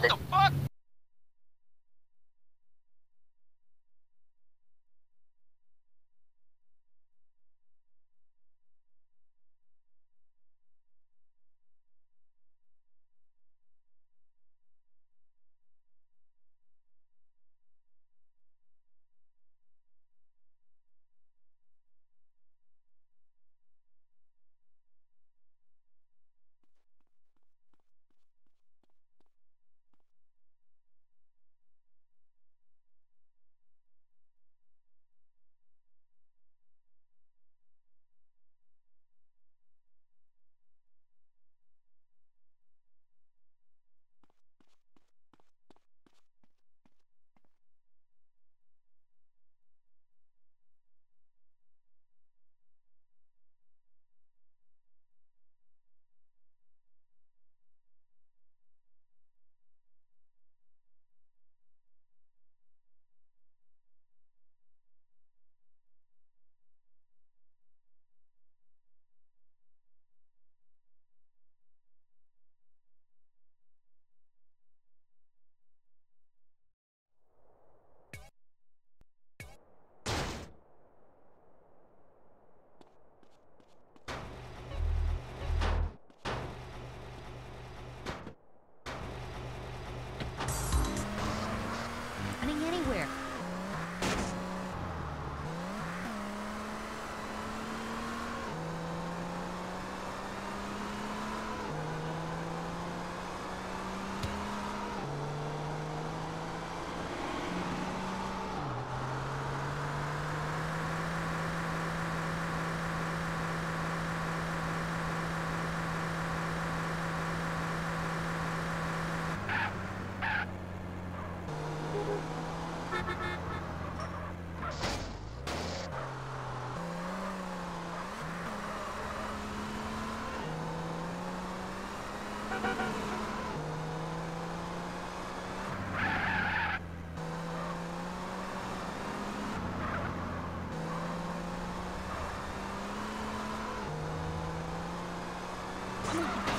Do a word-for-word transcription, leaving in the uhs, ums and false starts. What the fuck? Come on.